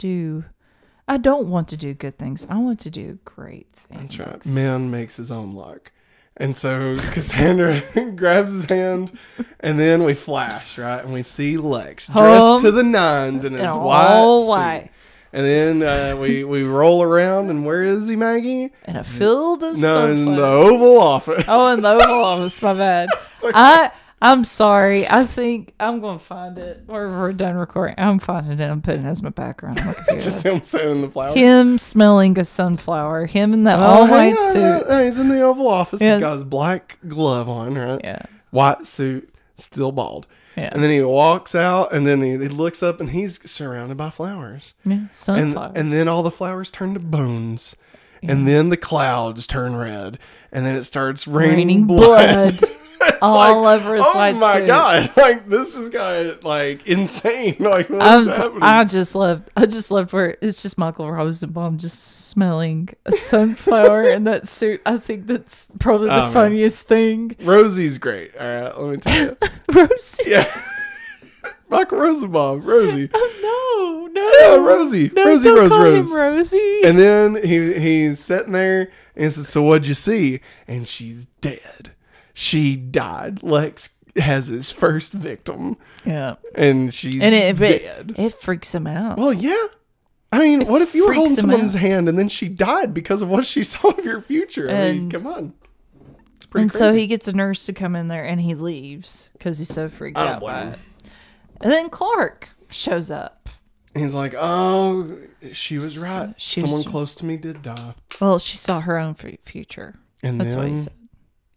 do good things. I want to do great things. That's right. Man makes his own luck. And so Cassandra grabs his hand, and then we flash, right? And we see Lex dressed to the nines in his white suit. And then we roll around, and where is he, Maggie? In a field of sunflowers. No, in the Oval Office. Oh, in the Oval Office, my bad. Okay. I'm sorry. I think I'm going to find it. We're done recording. I'm finding it. I'm putting it as my background. Just him sitting in the flowers. Him smelling a sunflower. Him in that all-white suit. Yeah, he's in the Oval Office. Yes. He's got his black glove on, right? Yeah. White suit, still bald. Yeah. And then he walks out, and then he looks up, and he's surrounded by flowers. Yeah, sunflowers. And then all the flowers turn to bones. Yeah. And then the clouds turn red. And then it starts raining blood. All like, over his white suit. Oh my God! Like this just got like insane. Like what's happening? I just loved where it's just Michael Rosenbaum just smelling a sunflower in that suit. I think that's probably the funniest thing. Rosie's great. All right, let me tell you. Rosie. Yeah. Michael Rosenbaum. Rosie. Oh, no. Yeah, Rosie. No, Rosie don't call him Rosie. And then he's sitting there and says, "So what'd you see?" And she's dead. She died. Lex has his first victim. Yeah. And she's dead. It freaks him out. Well, yeah. I mean, what if you were holding someone's hand and then she died because of what she saw of your future? I mean, come on. It's pretty crazy. So he gets a nurse to come in there and he leaves because he's so freaked out by it. And then Clark shows up. He's like, oh, she was right. Someone close to me did die. Well, she saw her own future. And that's what he said.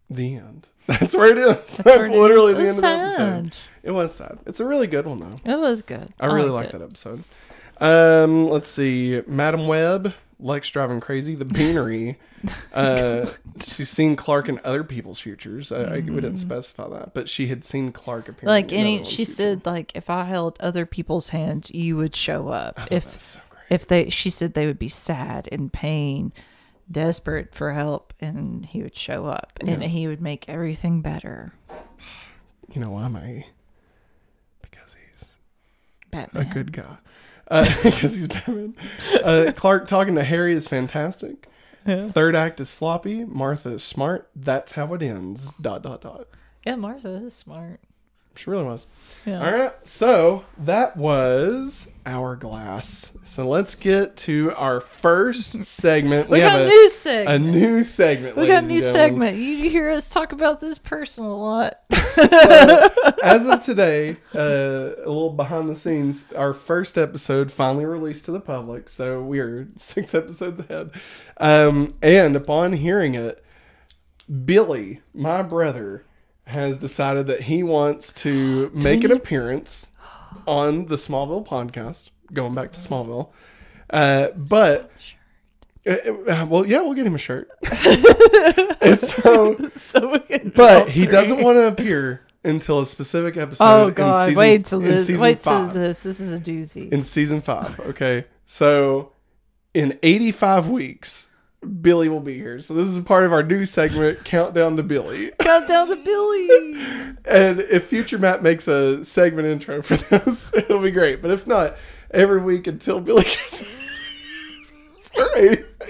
The end. That's where it is. That's literally the end of the episode. It was sad. It's a really good one, though. It was good. I really liked that episode. Let's see. Madam Webb, Lex driving crazy, the Beanery. She's seen Clark in other people's futures. We didn't specify that, but she had seen Clark appearing. Like she said, like if I held other people's hands, you would show up. That was so great. She said they would be sad in pain. Desperate for help, and he would show up, and he would make everything better. You know why, Maggie? Because he's Batman. A good guy. Because he's Batman. Clark talking to Harry is fantastic. Yeah. Third act is sloppy. Martha is smart. That's how it ends. ... Yeah, Martha is smart. She really was. Yeah. All right. So that was Hourglass. So let's get to our first segment. We got a new segment. A new segment. We got a new segment. You hear us talk about this person a lot. So, as of today, a little behind the scenes, our first episode finally released to the public. So we are 6 episodes ahead. And upon hearing it, Billy, my brother, has decided that he wants to make an appearance on the Smallville podcast, going back to Smallville. We'll get him a shirt. But he doesn't want to appear until a specific episode. Oh God, wait till this. This is a doozy. In season 5, okay? So in 85 weeks... Billy will be here. So this is part of our new segment, Countdown to Billy. Countdown to Billy! And if Future Matt makes a segment intro for this, it'll be great. But if not, every week until Billy gets here. For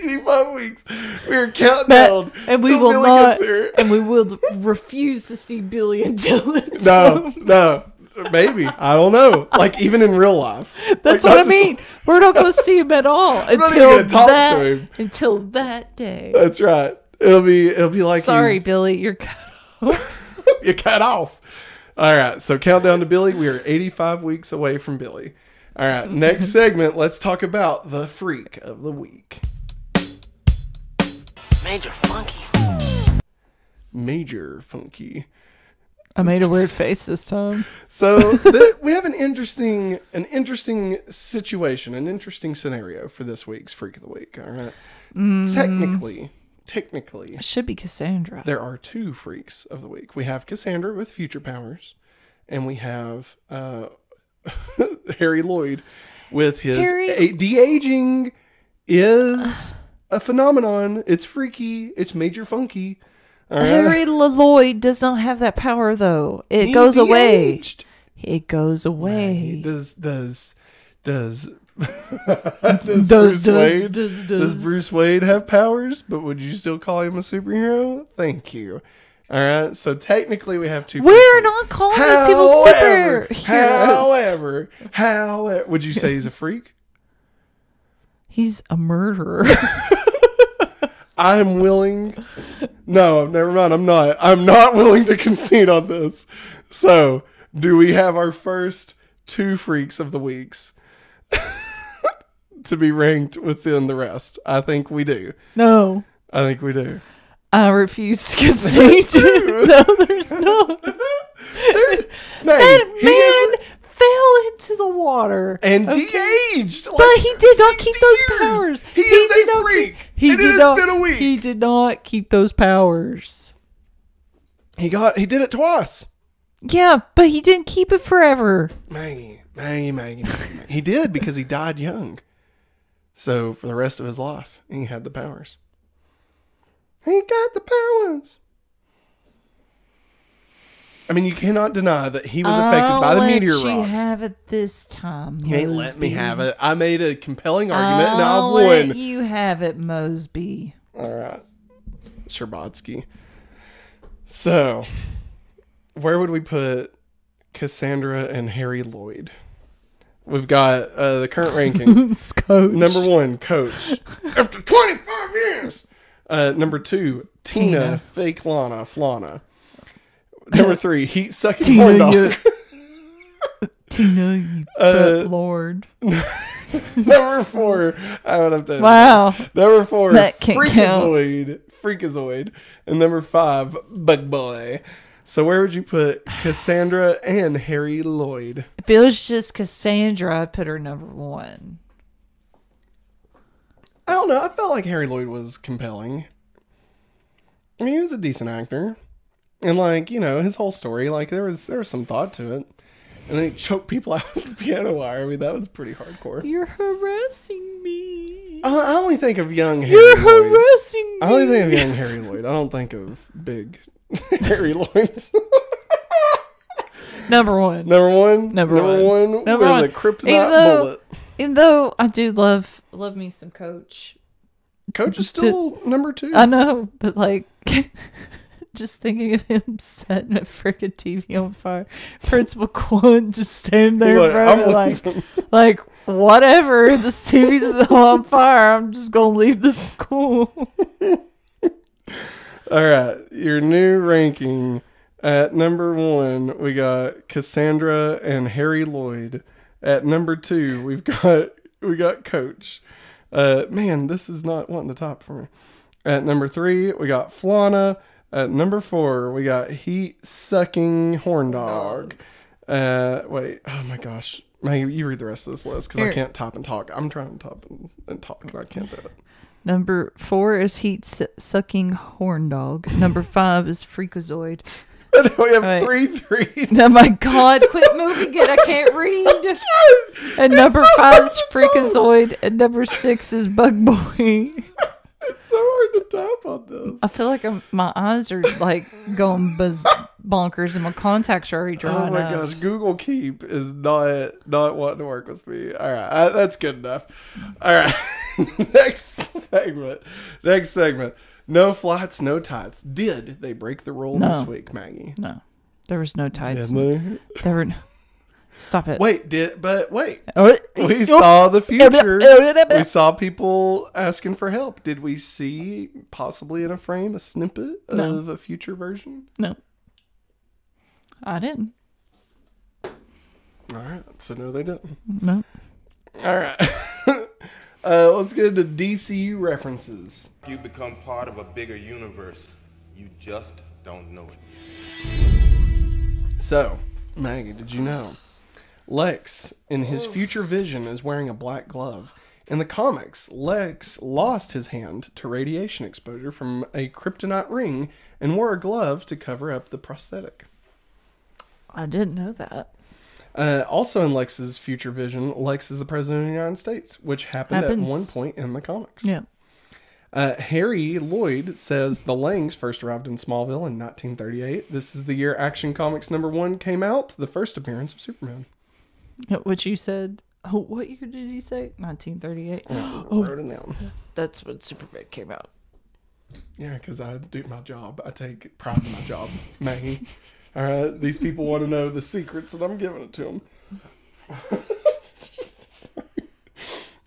85 weeks, we are counting down. And we will not. And we will refuse to see Billy until it's No. Maybe. I don't know. Like, even in real life. That's like, what I mean. We're not going to see him at all until that day. That's right. It'll be like, sorry, Billy, you're cut off. You're cut off. All right. So Countdown to Billy. We are 85 weeks away from Billy. All right. Next segment. Let's talk about the freak of the week. Major Funky. Major Funky. I made a weird face this time. So we have an interesting situation, an interesting scenario for this week's Freak of the Week. All right. Mm. Technically, it should be Cassandra. There are two Freaks of the Week. We have Cassandra with future powers, and we have Harry Lloyd with his de-aging is a phenomenon. It's freaky. It's major funky. Right. Harry Lloyd does not have that power, though. It goes away. It goes away. Does Bruce Wayne have powers? But would you still call him a superhero? Thank you. All right. So technically, we have two. We're not calling these people superheroes. However, would you say he's a freak? He's a murderer. I'm willing. No, never mind. I'm not willing to concede on this. So, do we have our first two Freaks of the Weeks to be ranked within the rest? I think we do. No. I think we do. I refuse to concede. No, there's no. That man fell into the water. And de-aged. Like, but he did not keep those powers. He is a freak. He did not keep those powers. He did it twice. Yeah, but he didn't keep it forever. Maggie. He did, because he died young. So for the rest of his life, he had the powers. He got the powers. I mean, you cannot deny that he was affected by the meteor rocks. I'll let you have it this time, Mosby. You ain't let me have it. I made a compelling argument, and I won. I'll let you have it, Mosby. All right. Sherbodsky. So, where would we put Cassandra and Harry Lloyd? We've got the current rankings. Coach. Number 1, Coach. After 25 years. Number 2, Tina. Fake Lana, Flana. Number 3, heat sucking Tina, dog. Tina, you lord. Number 4, I would have to. Wow. Number 4, that can't Freakazoid, and number 5, Bug Boy. So where would you put Cassandra and Harry Lloyd? If it was just Cassandra, I'd put her number 1. I don't know. I felt like Harry Lloyd was compelling. I mean, he was a decent actor. And, like, you know, his whole story, like, there was some thought to it. And then he choked people out with the piano wire. I mean, that was pretty hardcore. You're harassing me. I only think of young Harry Lloyd. You're harassing me. I only think of young Harry Lloyd. I don't think of big Harry Lloyd. Number one. Number 1 with a kryptonite bullet. Even though I do love me some Coach. Coach is still number 2. I know, but, like... Just thinking of him setting a freaking TV on fire. Principal Quan just standing there, like whatever. This TV's on fire. I'm just gonna leave the school. All right, your new ranking at number 1. We got Cassandra and Harry Lloyd. At number 2, we got Coach. Man, this is not wanting to top for me. At number 3, we got Flana. At number 4, we got heat-sucking horn dog. Wait, oh my gosh. Maggie, you read the rest of this list, because I can't top and talk. I'm trying to top and talk, and I can't do it. Number 4 is heat-sucking horn dog. Number 5 is freakazoid. We have three threes. Oh my God, quit moving it. I can't read. And number 5 is freakazoid. And number 6 is bug boy. It's so hard to tap on this. I feel like my eyes are like going bonkers, and my contacts are already drying up. Oh my gosh, Google Keep is not wanting to work with me. All right, that's good enough. All right, next segment. No flights, no tights. Did they break the rule this week, Maggie? No, there was no tights. There were. Stop it. Wait. We saw the future. We saw people asking for help. Did we see, possibly in a frame, a snippet of a future version? No. I didn't. All right. So, no, they didn't. No. All right. Let's get into DC references. You become part of a bigger universe. You just don't know it. So, Maggie, did you know? Lex, in his future vision, is wearing a black glove. In the comics, Lex lost his hand to radiation exposure from a kryptonite ring and wore a glove to cover up the prosthetic. I didn't know that. Also in Lex's future vision, Lex is the president of the United States, which happens at one point in the comics. Yeah. Harry Lloyd says the Langs first arrived in Smallville in 1938. This is the year Action Comics #1 came out, the first appearance of Superman. Which you said... Oh, what year did he say? 1938. Oh, I wrote it down. That's when Superman came out. Yeah, because I do my job. I take pride in my job, Maggie. All right, these people want to know the secrets, and I'm giving it to them.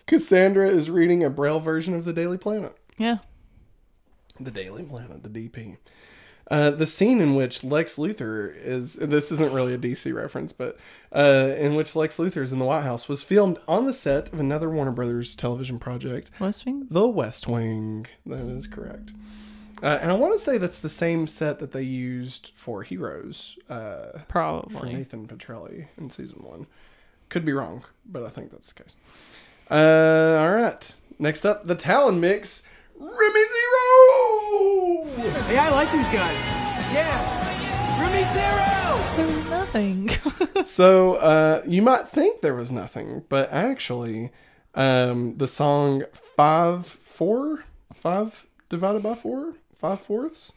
Cassandra is reading a Braille version of the Daily Planet. Yeah. The Daily Planet, the DP. The scene in which Lex Luthor is... This isn't really a DC reference, but... in which Lex Luthor is in the White House was filmed on the set of another Warner Brothers television project. West Wing? The West Wing. That is correct. And I want to say that's the same set that they used for Heroes. Probably. For Nathan Petrelli in season 1. Could be wrong, but I think that's the case. All right. Next up, the Talon mix. Remy Zero! Hey, I like these guys. Yeah. Remy Zero! There was nothing. So, you might think there was nothing, but actually, the song 5/4? 5/4? 5/4?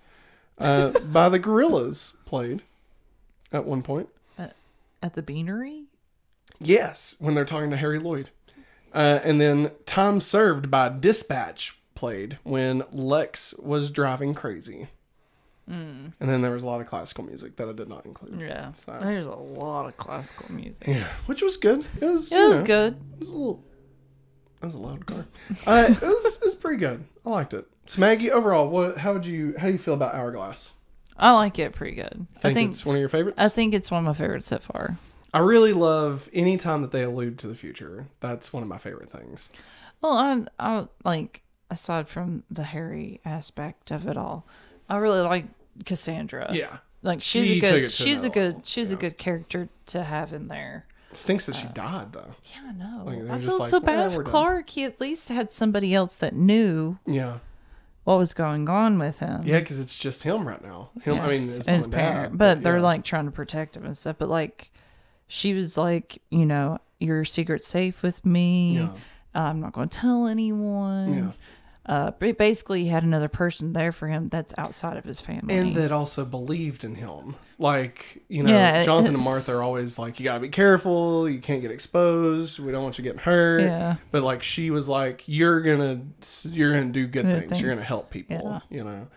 By the Gorillas played at one point. At the Beanery? Yes, when they're talking to Harry Lloyd. And then Time Served by Dispatch played when Lex was driving crazy. Mm. And then there was a lot of classical music that I did not include. Yeah. So, there's a lot of classical music. Yeah. Which was good. It was, yeah, it was good. It was a little... That was a loud car. It was pretty good. I liked it. So Maggie, overall, how do you feel about Hourglass? I like it pretty good. I think it's one of your favorites? I think it's one of my favorites so far. I really love any time that they allude to the future. That's one of my favorite things. Well, I like... Aside from the Harry aspect of it all, I really like Cassandra. Yeah, like she's a good character to have in there. It stinks that she died though. Yeah, I know. Like, I feel so bad for Clark. He at least had somebody else that knew. Yeah. What was going on with him? Yeah, because it's just him right now. Him, yeah. I mean, his parent. But they're like trying to protect him and stuff. But like, she was like, you know, your secret's safe with me. Yeah. I'm not going to tell anyone. Yeah. But basically, he had another person there for him that's outside of his family. And that also believed in him. Like, you know, yeah, Jonathan and Martha are always like, you got to be careful. You can't get exposed. We don't want you getting hurt. Yeah. But like, she was like, you're going to do good things. You're going to help people, yeah. You know.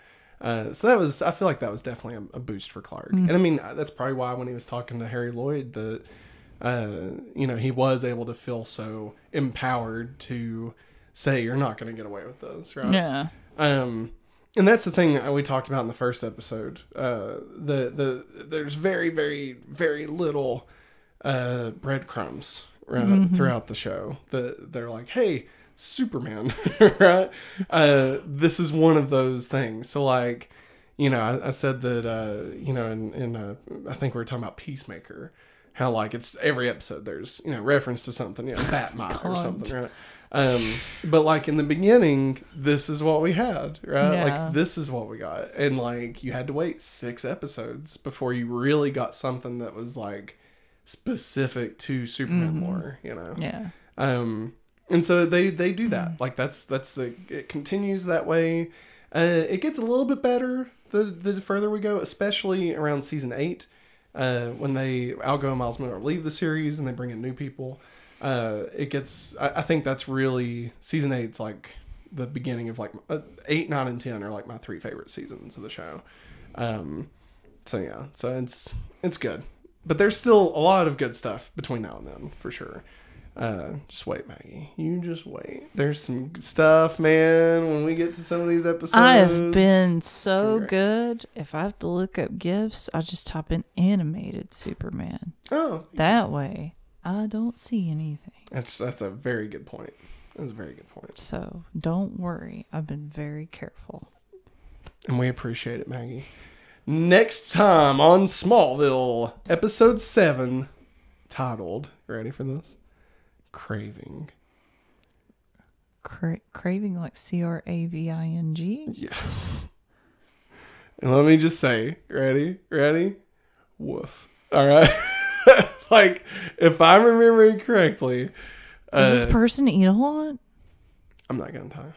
So that was, I feel like that was definitely a boost for Clark. Mm-hmm. And I mean, that's probably why when he was talking to Harry Lloyd, the... you know, he was able to feel so empowered to say, you're not going to get away with this, right? Yeah. And that's the thing we talked about in the first episode. There's very, very, very little breadcrumbs, right, throughout the show. They're like, hey, Superman, right? This is one of those things. So, like, you know, I said that, you know, in I think we were talking about Peacemaker. How, like, it's every episode there's, you know, reference to something, you know, Batman or something, right? But, like, in the beginning, this is what we had, right? Yeah. Like, this is what we got. And, like, you had to wait 6 episodes before you really got something that was, like, specific to Superman lore, you know? Yeah. And so they do that. Like, it continues that way. It gets a little bit better the further we go, especially around season 8. When Algo and Miles Miller leave the series and they bring in new people, it gets, I think that's really, season 8's like the beginning of like 8, 9, and 10 are like my 3 favorite seasons of the show. So yeah, so it's good, but there's still a lot of good stuff between now and then for sure. Just wait, Maggie. You just wait. There's some stuff, man, when we get to some of these episodes. I have been so good. If I have to look up GIFs, I just type in animated Superman. Oh. That way, I don't see anything. That's a very good point. That's a very good point. So don't worry. I've been very careful. And we appreciate it, Maggie. Next time on Smallville, episode 7, titled, ready for this? Craving. Craving like C-R-A-V-I-N-G? Yes. And let me just say, ready? Woof. All right. Like, if I'm remembering correctly. Does this person eat a lot? I'm not going to tell you.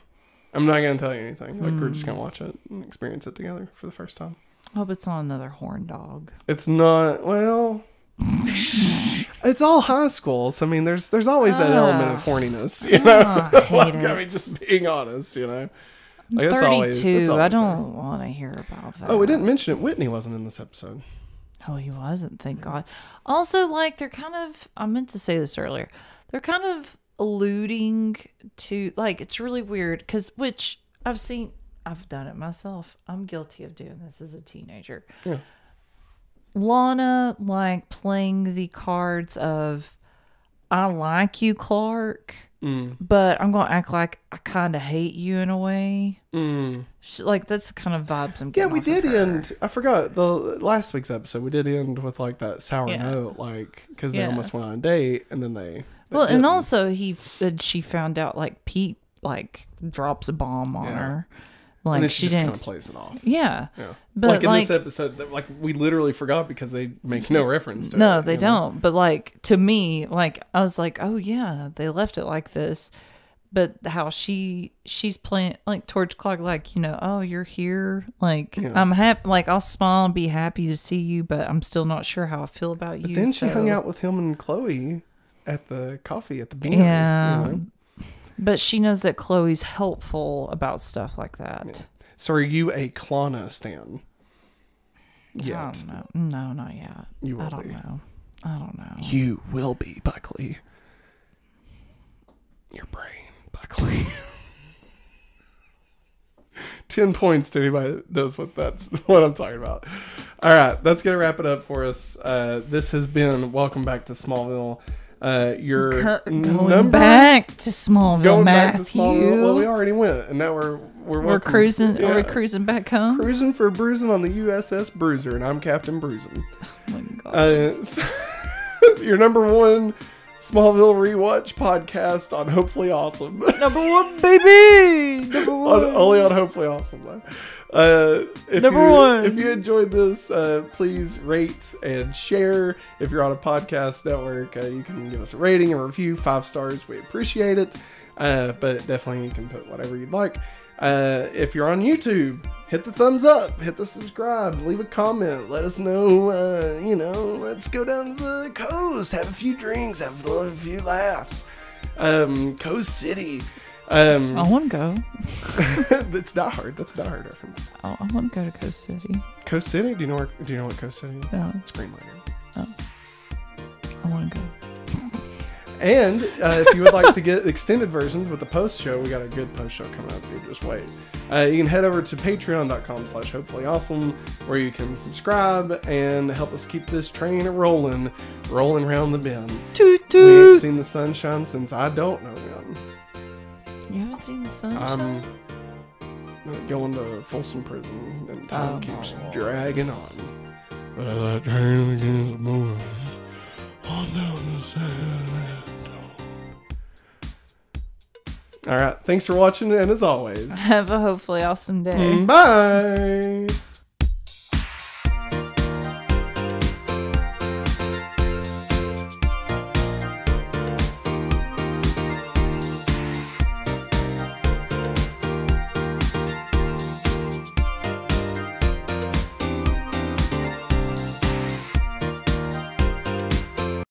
I'm not going to tell you anything. Like, we're just going to watch it and experience it together for the first time. I hope it's not another horn dog. It's not. Well, it's all high schools. So, I mean, there's always that element of horniness, you know? I hate like, it. I mean, just being honest, you know? Like, 32. That's always I don't want to hear about that. Oh, we didn't mention it. Whitney wasn't in this episode. Oh, he wasn't. Thank God. Also, like, they're kind of, I meant to say this earlier. They're kind of alluding to, like, it's really weird because, which I've seen, I've done it myself. I'm guilty of doing this as a teenager. Yeah. Lana, like, playing the cards of, I like you, Clark, but I'm going to act like I kind of hate you in a way. She, like, that's the kind of vibes I'm getting. Yeah, we did end, I forgot, the last week's episode, we did end with, like, that sour note, like, because they almost went on a date, and then they well, didn't. And also she found out, like, Pete, like, drops a bomb on her. Like, and then she just didn't kind of plays it off. Yeah. But like in this episode, like we literally forgot because they make no reference to it. No, they don't. Know? But like to me, like I was like, oh yeah, they left it like this. But how she's playing like towards Clark, like, you know, oh, you're here. Like I'm happy, like I'll smile and be happy to see you, but I'm still not sure how I feel about you. But then she hung out with him and Chloe at the coffee at the beginning. Yeah. You know? But she knows that Chloe's helpful about stuff like that. Yeah. So are you a Klana stan? Yeah. No, not yet. You will I don't know. You will be, Buckley. Your brain, Buckley. 10 points to anybody that knows what I'm talking about. All right, that's gonna wrap it up for us. This has been Welcome Back to Smallville. Going back to Smallville, Matthew. Well, we already went, and now we're cruising. Yeah. Are we cruising back home? Cruising for bruising on the USS Bruiser, and I'm Captain Bruisin. Oh my God! So your #1 Smallville rewatch podcast on Hopefully Awesome. #1, baby. #1. Only on Hopefully Awesome though. If you enjoyed this, please rate and share. If you're on a podcast network, you can give us a rating and review. 5 stars, we appreciate it. But definitely you can put whatever you'd like. If you're on YouTube, hit the thumbs up, hit the subscribe, leave a comment, let us know, you know, let's go down to the coast, have a few drinks, have a few laughs. Coast City. I want to go. It's Die Hard. That's a Die Hard reference. Oh, I want to go to Coast City. Coast City? Do you know where? Do you know what Coast City is? No. It's Green Lantern. Oh, I want to go. And if you would like to get extended versions with the post show, we got a good post show coming up. You just wait. You can head over to patreon.com/hopefullyawesome, where you can subscribe and help us keep this train rolling around the bend. Toot toot. We ain't seen the sunshine since I don't know when. You haven't seen the sunshine? I'm going to Folsom Prison, and time keeps dragging on. But that train begins moving on down the sand. All right, thanks for watching, and as always, have a hopefully awesome day. Bye.